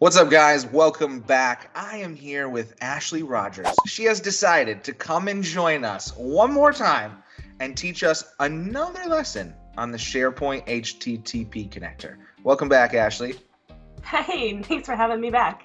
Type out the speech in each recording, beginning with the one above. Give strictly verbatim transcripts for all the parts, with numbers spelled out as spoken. What's up, guys? Welcome back. I am here with Ashley Rogers. She has decided to come and join us one more time and teach us another lesson on the SharePoint H T T P connector. Welcome back, Ashley. Hey, thanks for having me back.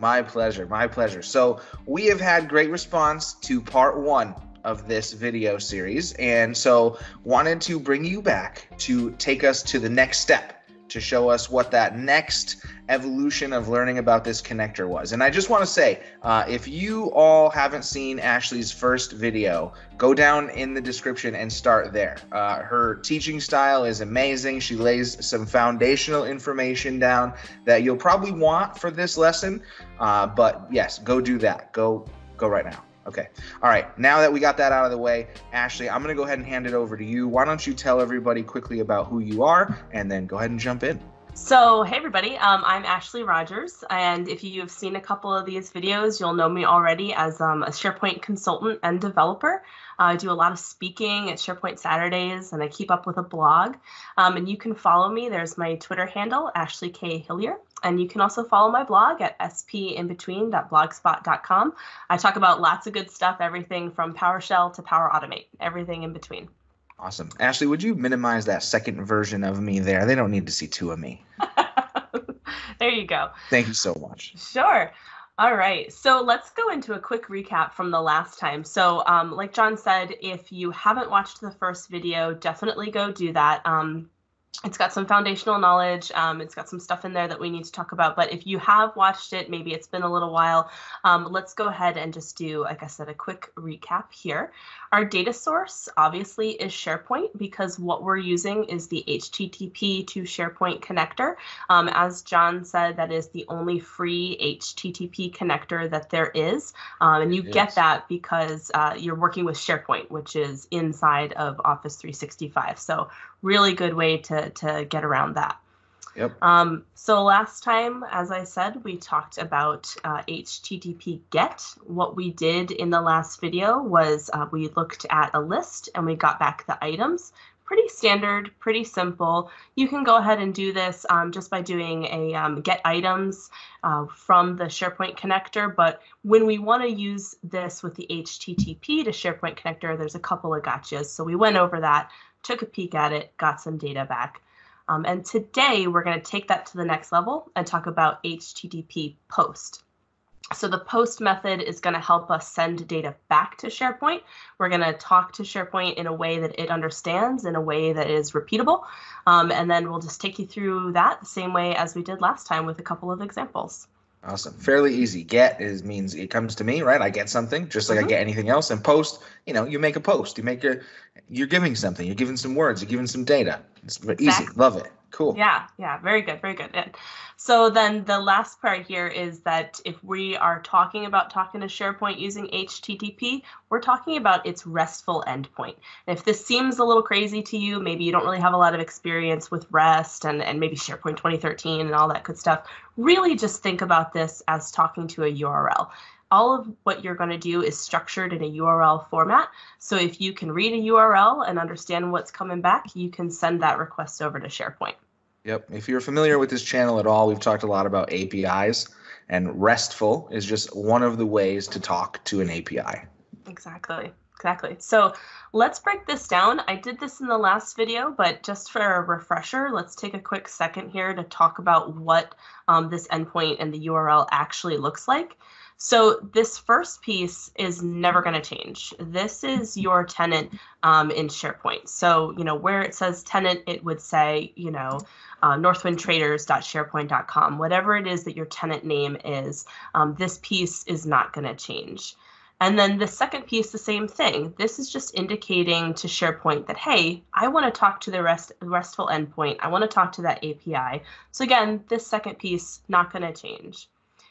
My pleasure, my pleasure. So we have had great response to part one of this video series, and so wanted to bring you back to take us to the next step, to show us what that next evolution of learning about this connector was. And I just want to say, uh, if you all haven't seen Ashley's first video, go down in the description and start there. Uh, her teaching style is amazing. She lays some foundational information down that you'll probably want for this lesson. Uh, but yes, go do that. Go, go right now. Okay. All right. Now that we got that out of the way, Ashley, I'm going to go ahead and hand it over to you. Why don't you tell everybody quickly about who you are and then go ahead and jump in. So, hey, everybody, um, I'm Ashley Rogers. And if you have seen a couple of these videos, you'll know me already as um, a SharePoint consultant and developer. Uh, I do a lot of speaking at SharePoint Saturdays, and I keep up with a blog. Um, and you can follow me. There's my Twitter handle, Ashley K Hillier. And you can also follow my blog at spin between dot blogspot dot com. I talk about lots of good stuff, everything from PowerShell to Power Automate, everything in between. Awesome. Ashley, would you minimize that second version of me there? They don't need to see two of me. There you go. Thank you so much. Sure. All right, so let's go into a quick recap from the last time. So um, like John said, if you haven't watched the first video, definitely go do that. Um, It's got some foundational knowledge. Um, it's got some stuff in there that we need to talk about. But if you have watched it, maybe it's been a little while, um, let's go ahead and just do, like I said, a quick recap here. Our data source obviously is SharePoint, because what we're using is the H T T P to SharePoint connector. Um, as John said, that is the only free H T T P connector that there is. Um, and you yes. get that because uh, you're working with SharePoint, which is inside of Office three sixty-five. So really good way to, to get around that. Yep. Um, so last time, as I said, we talked about uh, H T T P GET. What we did in the last video was uh, we looked at a list and we got back the items. Pretty standard, pretty simple. You can go ahead and do this um, just by doing a um, get items uh, from the SharePoint connector. But when we want to use this with the H T T P to SharePoint connector, there's a couple of gotchas. So we went over that, took a peek at it, got some data back. Um, and today we're going to take that to the next level and talk about H T T P POST. So the POST method is going to help us send data back to SharePoint. We're going to talk to SharePoint in a way that it understands, in a way that is repeatable. Um, and then we'll just take you through that the same way as we did last time with a couple of examples. Awesome. Fairly easy. Get is means it comes to me, right? I get something just like mm-hmm. I get anything else. And post, you know, you make a post, you make a, you're giving something, you're giving some words, you're giving some data. It's exactly. easy. Love it. Cool. Yeah. Yeah. Very good. Very good. And so then the last part here is that if we are talking about talking to SharePoint using H T T P, we're talking about its RESTful endpoint. And if this seems a little crazy to you, maybe you don't really have a lot of experience with REST and, and maybe SharePoint twenty thirteen and all that good stuff, really just think about this as talking to a U R L. All of what you're going to do is structured in a U R L format. So if you can read a U R L and understand what's coming back, you can send that request over to SharePoint. Yep. If you're familiar with this channel at all, we've talked a lot about A P Is, and RESTful is just one of the ways to talk to an A P I. Exactly. Exactly. So let's break this down. I did this in the last video, but just for a refresher, let's take a quick second here to talk about what um, this endpoint and the U R L actually looks like. So this first piece is never going to change. This is your tenant um, in SharePoint. So, you know, where it says tenant, it would say, you know, uh, northwind traders dot sharepoint dot com, whatever it is that your tenant name is, um, this piece is not going to change. And then the second piece, the same thing. This is just indicating to SharePoint that, hey, I want to talk to the rest, RESTful endpoint. I want to talk to that A P I. So again, this second piece, not going to change.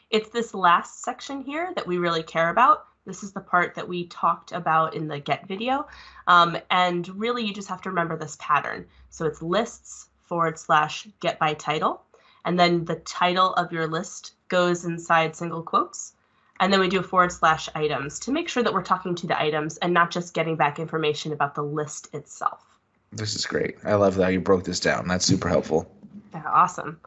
It's this last section here that we really care about. This is the part that we talked about in the GET video. Um, and really, you just have to remember this pattern. So it's lists forward slash get by title. And then the title of your list goes inside single quotes. And then we do a forward slash items to make sure that we're talking to the items and not just getting back information about the list itself. This is great. I love how you broke this down. That's super helpful. Yeah, awesome.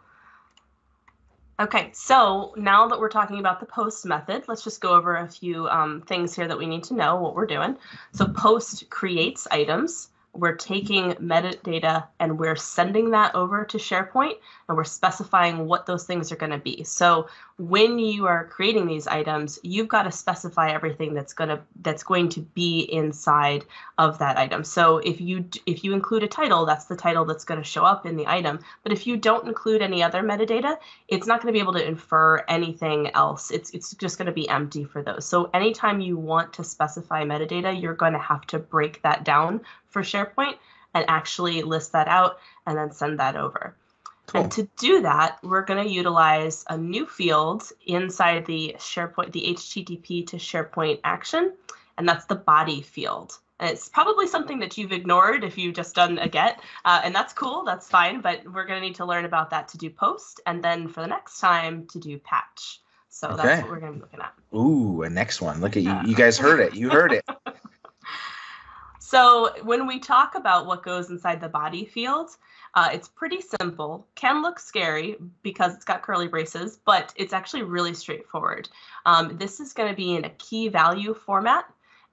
Okay, so now that we're talking about the POST method, let's just go over a few um, things here that we need to know what we're doing. So POST creates items. We're taking metadata and we're sending that over to SharePoint, and we're specifying what those things are going to be. So when you are creating these items, you've got to specify everything that's going to that's going to be inside of that item. So if you if you include a title, that's the title that's going to show up in the item. But if you don't include any other metadata, it's not going to be able to infer anything else. It's it's just going to be empty for those. So anytime you want to specify metadata, you're going to have to break that down for SharePoint and actually list that out and then send that over. Cool. And to do that, we're going to utilize a new field inside the SharePoint, the H T T P to SharePoint action, and that's the body field. And it's probably something that you've ignored if you've just done a GET, uh, and that's cool, that's fine, but we're going to need to learn about that to do POST, and then for the next time to do PATCH. So okay. That's what we're going to be looking at. Ooh, a next one. Look at you. You guys heard it. You heard it. So when we talk about what goes inside the body field, uh, it's pretty simple, can look scary because it's got curly braces, but it's actually really straightforward. Um, this is going to be in a key value format.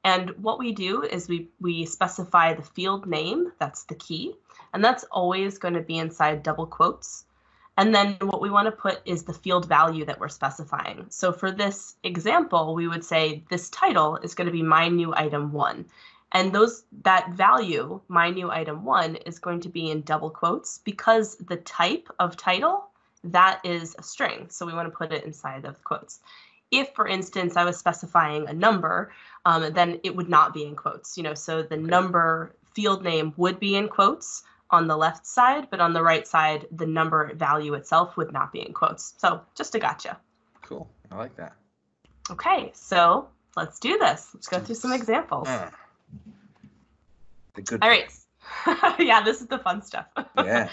And what we do is we, we specify the field name, that's the key, and that's always going to be inside double quotes. And then what we want to put is the field value that we're specifying. So for this example, we would say this title is going to be my new item one. And those that value, my new item one, is going to be in double quotes because the type of title, that is a string. So we want to put it inside of the quotes. If, for instance, I was specifying a number, um, then it would not be in quotes. You know, so the number field name would be in quotes on the left side, but on the right side, the number value itself would not be in quotes. So just a gotcha. Cool. I like that. OK, so let's do this. Let's go through some examples. Yeah. The good All right. Yeah, this is the fun stuff. Yeah.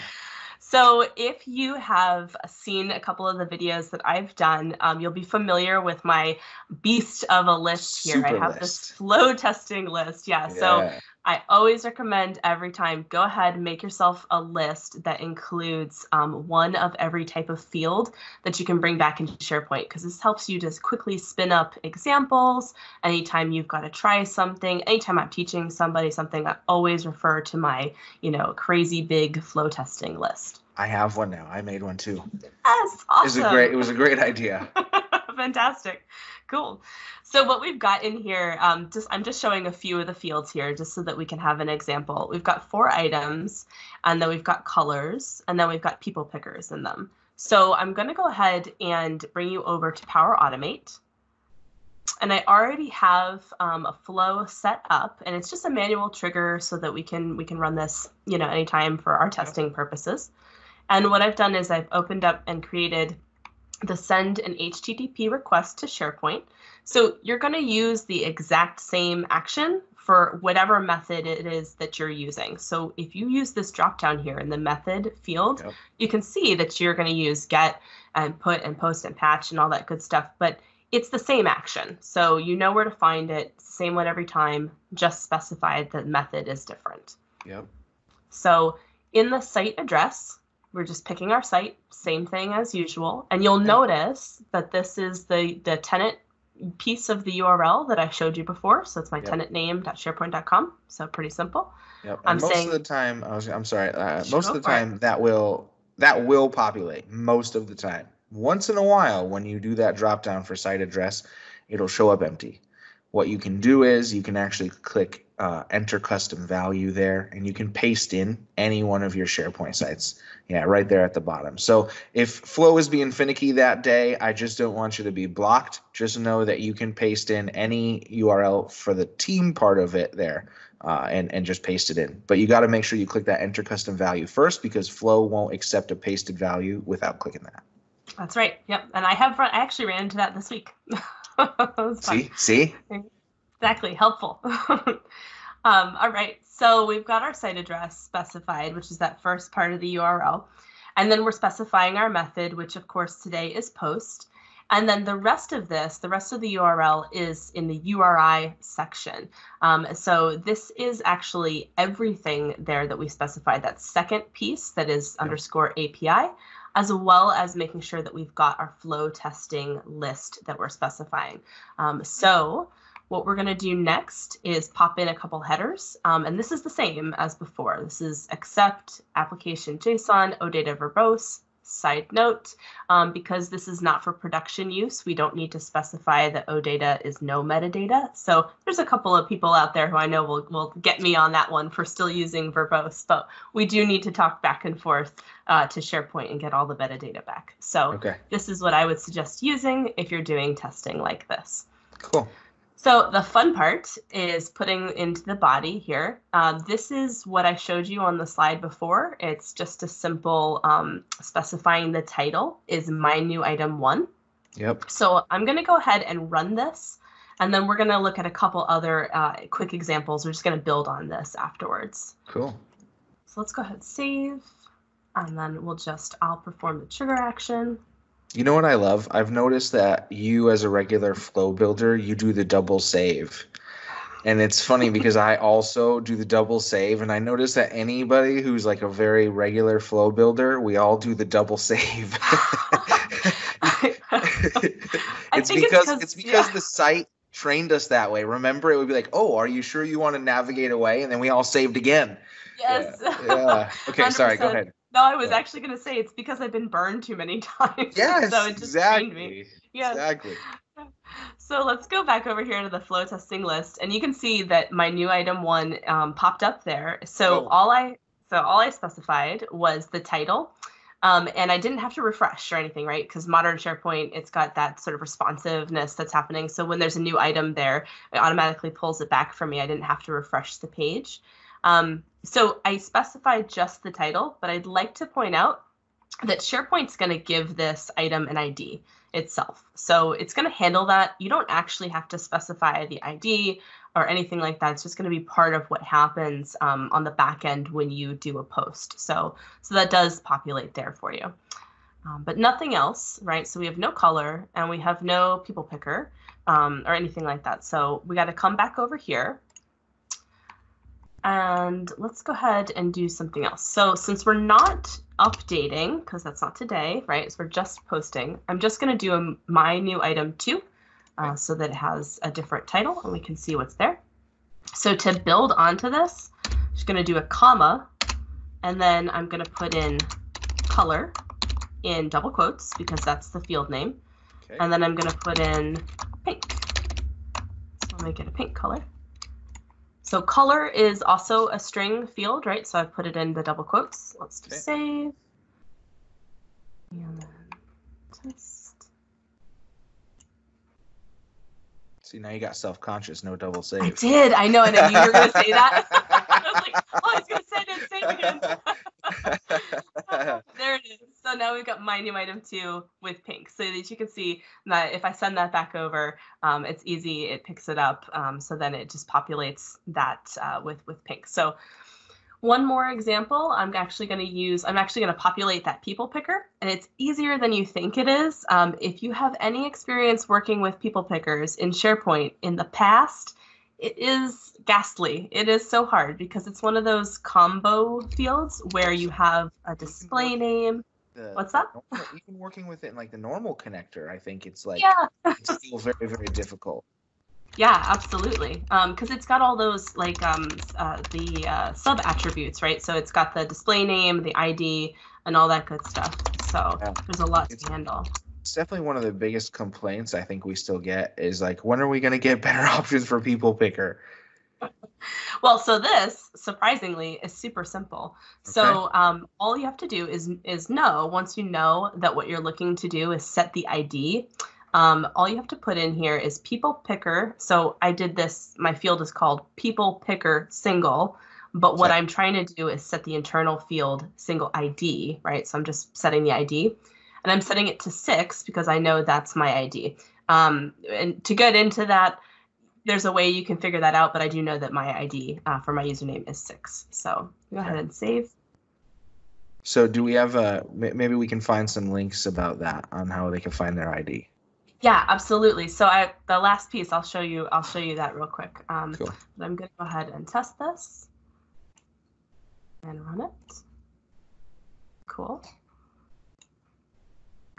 So if you have seen a couple of the videos that I've done, um, you'll be familiar with my beast of a list here. Super I have list. This flow testing list. Yeah, yeah. So I always recommend every time, go ahead and make yourself a list that includes um, one of every type of field that you can bring back into SharePoint, because this helps you just quickly spin up examples. Anytime you've got to try something, anytime I'm teaching somebody something, I always refer to my, you know, crazy big flow testing list. I have one now. I made one too. Yes, awesome. It was a great, it was a great idea. Fantastic. Cool. So what we've got in here, um, just I'm just showing a few of the fields here just so that we can have an example. We've got four items, and then we've got colors, and then we've got people pickers in them. So I'm going to go ahead and bring you over to Power Automate. And I already have um, a flow set up, and it's just a manual trigger so that we can we can run this, you know, anytime for our testing purposes. And what I've done is I've opened up and created the send an H T T P request to SharePoint. So you're going to use the exact same action for whatever method it is that you're using. So if you use this drop down here in the method field, yep. You can see that you're going to use GET and PUT and POST and PATCH and all that good stuff, but it's the same action. So you know where to find it, same one every time, just specify the method is different. Yep. So in the site address, we're just picking our site, same thing as usual. And you'll notice that this is the, the tenant piece of the U R L that I showed you before. So it's my yep. tenant name dot sharepoint dot com. So pretty simple. Yep. And I'm most saying, of the time, I was, I'm sorry, uh, most of the time it. that will that will populate most of the time. Once in a while, when you do that drop down for site address, it'll show up empty. What you can do is you can actually click uh, enter custom value there, and you can paste in any one of your SharePoint sites. Yeah, right there at the bottom. So if flow is being finicky that day, I just don't want you to be blocked. Just know that you can paste in any U R L for the team part of it there uh, and, and just paste it in. But you got to make sure you click that enter custom value first, because flow won't accept a pasted value without clicking that. That's right. Yep. And I have I actually ran into that this week. See, see, exactly. Helpful. um, all right. So we've got our site address specified, which is that first part of the U R L. And then we're specifying our method, which of course today is POST. And then the rest of this, the rest of the U R L is in the U R I section. Um, so this is actually everything there that we specified, that second piece that is underscore A P I. as well as making sure that we've got our flow testing list that we're specifying. Um, so what we're going to do next is pop in a couple headers, um, and this is the same as before. This is accept, application JSON, OData verbose. Side note, um, because this is not for production use, we don't need to specify that OData is no metadata. So there's a couple of people out there who I know will, will get me on that one for still using verbose, but we do need to talk back and forth uh, to SharePoint and get all the metadata back. So okay. This is what I would suggest using if you're doing testing like this. Cool. So the fun part is putting into the body here. Um, this is what I showed you on the slide before. It's just a simple um, specifying the title is my new item one. Yep. So I'm going to go ahead and run this, and then we're going to look at a couple other uh, quick examples. We're just going to build on this afterwards. Cool. So let's go ahead and save, and then we'll just, I'll perform the trigger action. You know what I love? I've noticed that you, as a regular flow builder, you do the double save. And it's funny because I also do the double save. And I notice that anybody who's like a very regular flow builder, we all do the double save. It's because it's because the site trained us that way. Remember, it would be like, oh, are you sure you want to navigate away? And then we all saved again. Yes. Yeah. Yeah. Okay, one hundred percent. Sorry, go ahead. No, I was actually going to say it's because I've been burned too many times. Yes, so it just exactly. Trained me. Yes. Exactly. So let's go back over here to the flow testing list, and you can see that my new item one um, popped up there. So cool. all I so all I specified was the title, um, and I didn't have to refresh or anything, right? Because modern SharePoint, it's got that sort of responsiveness that's happening. So when there's a new item there, it automatically pulls it back for me. I didn't have to refresh the page. Um, so I specified just the title, but I'd like to point out that SharePoint's going to give this item an I D itself. So it's going to handle that. You don't actually have to specify the I D or anything like that. It's just going to be part of what happens um, on the back end when you do a post. So, so that does populate there for you, um, but nothing else, right? So we have no color and we have no people picker um, or anything like that. So we got to come back over here. And let's go ahead and do something else. So since we're not updating, because that's not today, right? So we're just posting. I'm just going to do a, my new item two uh, so that it has a different title and we can see what's there. So to build onto this, I'm just going to do a comma, and then I'm going to put in color in double quotes because that's the field name. Okay. And then I'm going to put in pink. So I'll make it a pink color. So color is also a string field, right? So I put it in the double quotes. Let's do okay. save. And then test. See, now you got self-conscious, no double save. I did. I know. And I knew you were going to say that. I was like, oh, I was going to say it and save again. There it is. So now we've got my new item two with pink, so that you can see that if I send that back over, um, it's easy. It picks it up. Um, so then it just populates that uh, with with pink. So one more example, I'm actually going to use, I'm actually going to populate that people picker, and it's easier than you think it is. Um, if you have any experience working with people pickers in SharePoint in the past, it is ghastly. It is so hard because it's one of those combo fields where you have a display name. The, What's that? Even working with it in like the normal connector, I think it's like yeah. It's still very, very difficult. Yeah, absolutely. Because um, it's got all those like um, uh, the uh, sub attributes, right? So it's got the display name, the I D, and all that good stuff. So yeah. There's a lot it's, to handle. It's definitely one of the biggest complaints I think we still get is like, when are we going to get better options for people picker? Well, so this, surprisingly, is super simple. Okay. So um, all you have to do is is know, once you know that what you're looking to do is set the I D, um, all you have to put in here is people picker. So I did this, my field is called people picker single, but what okay. I'm trying to do is set the internal field single I D, right? So I'm just setting the I D, and I'm setting it to six because I know that's my I D. Um, and to get into that, there's a way you can figure that out, but I do know that my I D uh, for my username is six. So go ahead and save. So do we have a, maybe we can find some links about that on how they can find their I D. Yeah, absolutely. So I, the last piece, I'll show you, I'll show you that real quick. Um, cool. But I'm going to go ahead and test this and run it. Cool.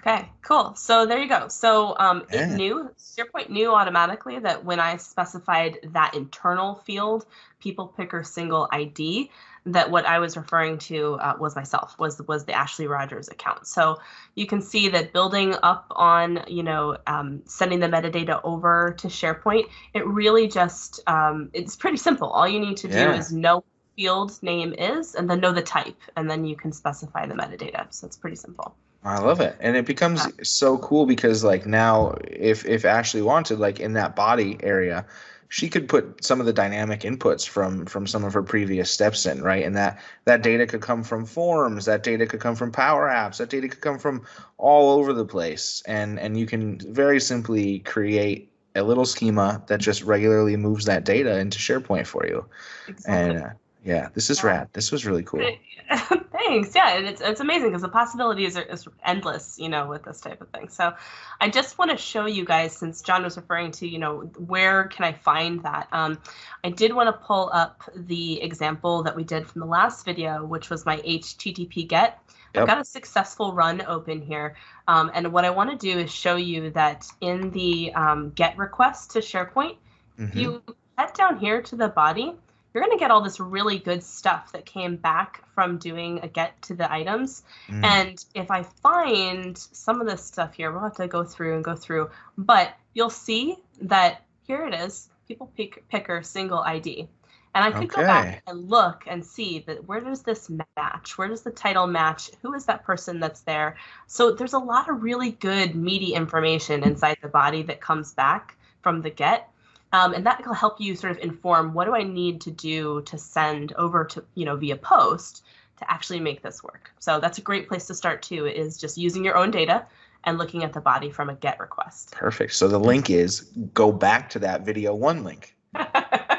Okay, cool. So there you go. So um, yeah. it knew, SharePoint knew automatically that when I specified that internal field, people picker single I D, that what I was referring to uh, was myself, was was the Ashley Rogers account. So you can see that building up on, you know, um, sending the metadata over to SharePoint, it really just, um, it's pretty simple. All you need to yeah. do is know what the field name is, and then know the type, and then you can specify the metadata. So it's pretty simple. I love it. And it becomes so cool because like now if, if Ashley wanted, like in that body area, she could put some of the dynamic inputs from from some of her previous steps in, right? And that that data could come from forms, that data could come from Power Apps, that data could come from all over the place. And and you can very simply create a little schema that just regularly moves that data into SharePoint for you. Exactly. And uh, yeah, this is rad. This was really cool. Thanks. Yeah, and it's it's amazing because the possibilities are is endless, you know, with this type of thing. So I just want to show you guys, since John was referring to, you know, where can I find that? Um, I did want to pull up the example that we did from the last video, which was my H T T P GET. Yep. I've got a successful run open here. Um, and what I want to do is show you that in the um, GET request to SharePoint, mm-hmm. if you head down here to the body, you're going to get all this really good stuff that came back from doing a GET to the items. Mm. And if I find some of this stuff here, we'll have to go through and go through, but you'll see that here it is, people pick, picker single I D. And I could okay. go back and look and see that where does this match? Where does the title match? Who is that person that's there? So there's a lot of really good meaty information inside the body that comes back from the GET. Um, and that will help you sort of inform what do I need to do to send over to, you know, via POST to actually make this work. So that's a great place to start too, is just using your own data and looking at the body from a GET request. Perfect. So the link is go back to that video one link.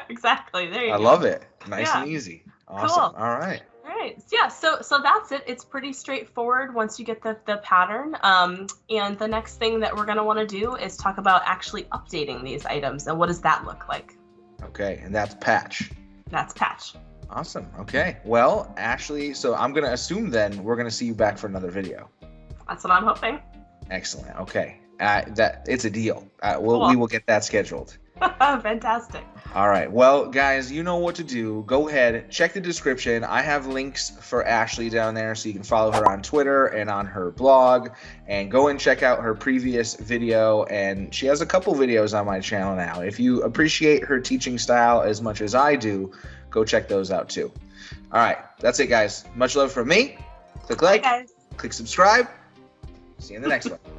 Exactly. There you I go. I love it. Nice yeah. and easy. Awesome. Cool. All right. Yeah, so so that's it. It's pretty straightforward once you get the, the pattern. Um, and the next thing that we're going to want to do is talk about actually updating these items. And what does that look like? Okay, and that's patch. That's patch. Awesome. Okay, well, Ashley, so I'm going to assume then we're going to see you back for another video. That's what I'm hoping. Excellent. Okay, uh, that it's a deal. Uh, we'll, cool. We will get that scheduled. Fantastic. All right. Well, guys, you know what to do. Go ahead, check the description. I have links for Ashley down there so you can follow her on Twitter and on her blog, and go and check out her previous video. And she has a couple videos on my channel now. If you appreciate her teaching style as much as I do, go check those out too. All right. That's it, guys. Much love from me. Click like, click subscribe. See you in the next one.